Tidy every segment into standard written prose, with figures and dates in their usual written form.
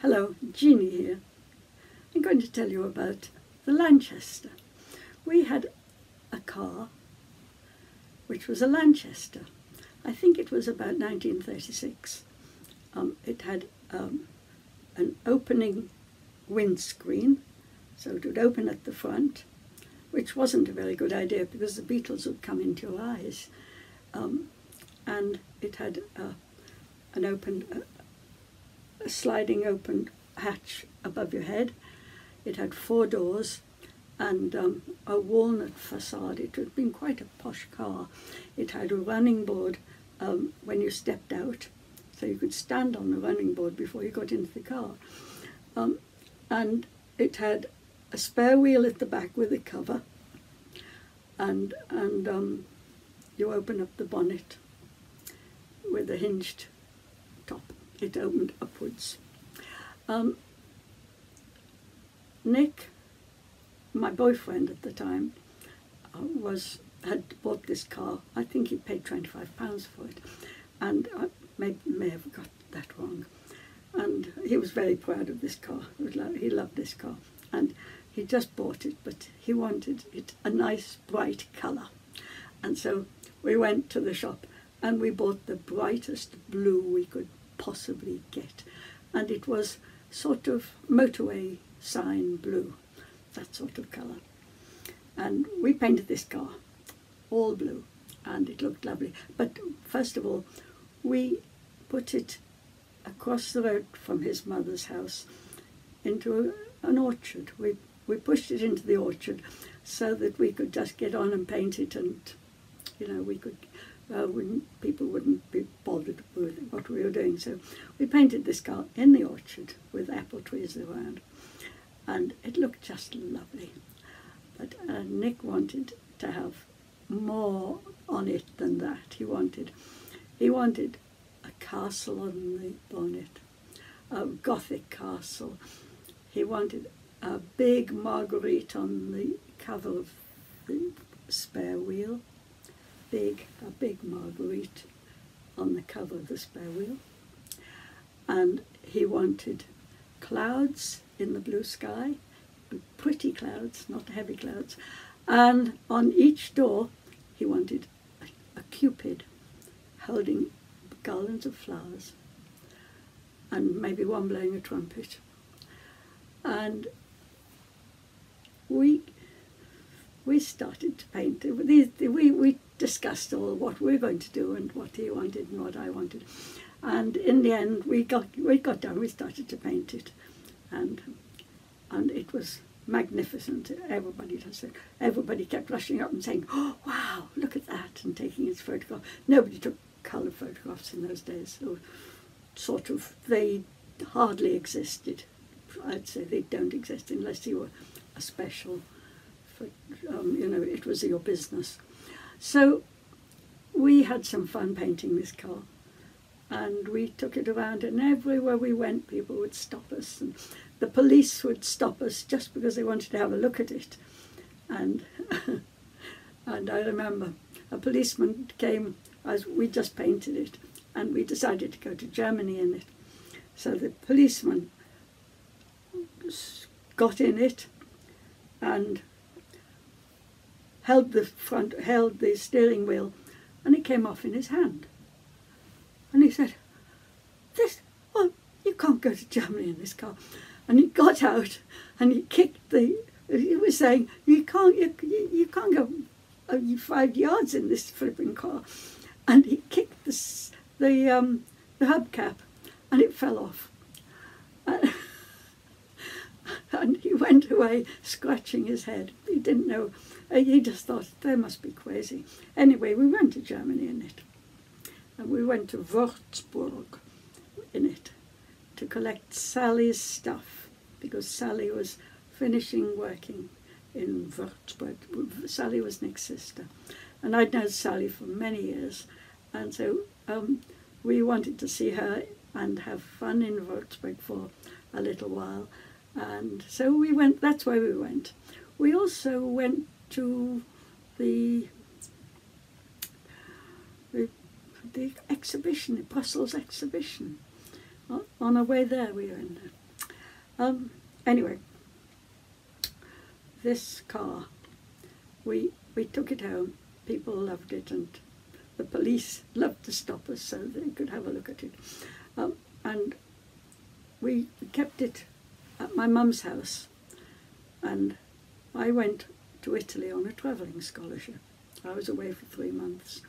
Hello, Jeannie here. I'm going to tell you about the Lanchester. We had a car which was a Lanchester. I think it was about 1936. It had an opening windscreen, so it would open at the front, which wasn't a very good idea because the beetles would come into your eyes. And it had a sliding open hatch above your head. It had four doors and a walnut facade. It had been quite a posh car. It had a running board when you stepped out, so you could stand on the running board before you got into the car. And it had a spare wheel at the back with a cover, and you open up the bonnet with a hinged top. It opened upwards. Nick, my boyfriend at the time, had bought this car. I think he paid £25 for it, and I may have got that wrong. And he was very proud of this car. He loved this car, and he just bought it, but he wanted it a nice bright colour. And so we went to the shop and we bought the brightest blue we could possibly get, and it was sort of motorway sign blue, that sort of colour. And we painted this car all blue and it looked lovely. But first of all, we put it across the road from his mother's house into an orchard. We pushed it into the orchard so that we could just get on and paint it, and you know, we could people wouldn't be bothered with what we were doing. So we painted this car in the orchard with apple trees around, and it looked just lovely. But Nick wanted to have more on it than that. He wanted a castle on the bonnet, a Gothic castle. He wanted a big marguerite on the cover of the spare wheel, a big marguerite on the cover of the spare wheel. And he wanted clouds in the blue sky, pretty clouds, not heavy clouds. And on each door he wanted a Cupid holding garlands of flowers and maybe one blowing a trumpet. And we started to paint. We discussed all what we were going to do and what he wanted and what I wanted. And in the end, we got down. We started to paint it, and it was magnificent. Everybody does it. Everybody kept rushing up and saying, "Oh, wow! Look at that!" and taking his photograph. Nobody took colour photographs in those days, or sort of. They hardly existed. I'd say they don't exist unless you were a special. You know, it was your business. So we had some fun painting this car, and we took it around, and everywhere we went people would stop us, and the police would stop us just because they wanted to have a look at it. And I remember a policeman came as we just painted it, and we decided to go to Germany in it. So the policeman got in it and held the steering wheel, and it came off in his hand. And he said, well, you can't go to Germany in this car. And he got out and he kicked he was saying, you can't go 5 yards in this flipping car. And he kicked the hubcap and it fell off. And he went away scratching his head. He didn't know. He just thought, they must be crazy. Anyway, we went to Germany in it. And we went to Würzburg in it to collect Sally's stuff, because Sally was finishing working in Würzburg. Sally was Nick's sister. And I'd known Sally for many years. And so we wanted to see her and have fun in Würzburg for a little while. And so we went, that's where we went. We also went to the the exhibition, the Brussels exhibition. On our way there we were in there. Anyway, this car, we took it home, people loved it, and the police loved to stop us so they could have a look at it. And we kept it at my mum's house, and I went to Italy on a travelling scholarship. I was away for 3 months.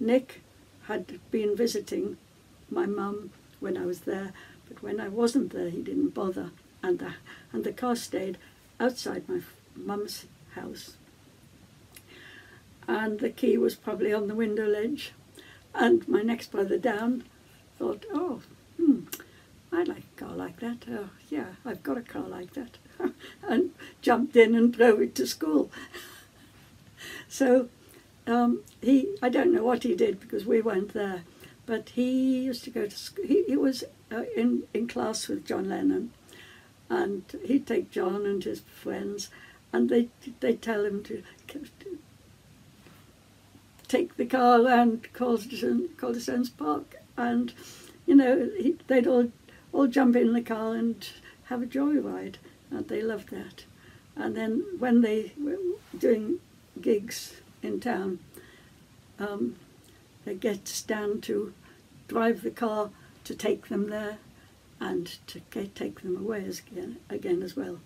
Nick had been visiting my mum when I was there, but when I wasn't there he didn't bother, and the car stayed outside my mum's house, and the key was probably on the window ledge, and my next brother down thought, oh, I'd like a car like that, oh yeah, I've got a car like that, and jumped in and drove it to school. So I don't know what he did because we weren't there, but he used to go to school. He was in class with John Lennon, and he'd take John and his friends, and they tell him to take the car around Calderstone's Park, and you know, they'd all jump in the car and have a joyride, and they loved that. And then when they were doing gigs in town, they get Stan to drive the car to take them there and to take them away again as well.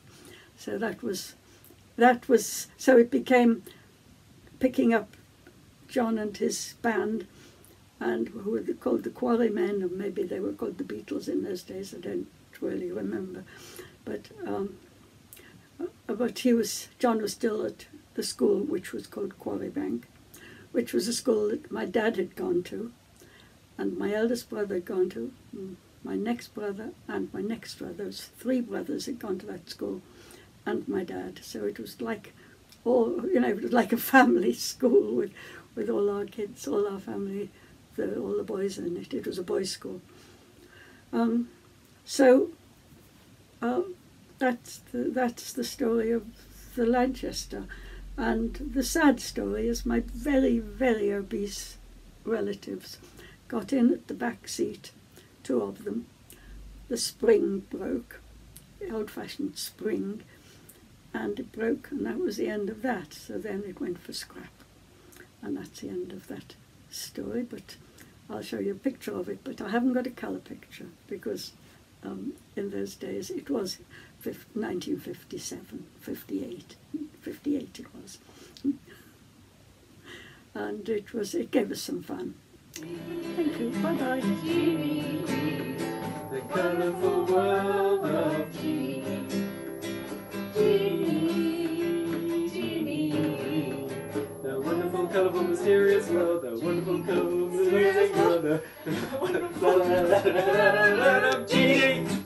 So that was so it became picking up John and his band, and who were called the Quarrymen, or maybe they were called the Beatles in those days, I don't really remember. But John was still at the school which was called Quarry Bank, which was a school that my dad had gone to, and my eldest brother had gone to, and my next brother and my next brother, those three brothers had gone to that school, and my dad. So it was like, all, you know, it was like a family school with all our kids, all our family, all the boys in it. It was a boys' school. That's the story of the Lanchester. And the sad story is my very, very obese relatives got in at the back seat, two of them. The spring broke, the old-fashioned spring, and it broke, and that was the end of that. So then it went for scrap, and that's the end of that story. But I'll show you a picture of it, but I haven't got a colour picture because in those days it was 1957, 58. 58 it was. And it gave us some fun. Thank you, bye-bye. The colourful world of Jeannie. The wonderful, colourful, mysterious world, the wonderful, colourful, mysterious world, the wonderful world of Jeannie.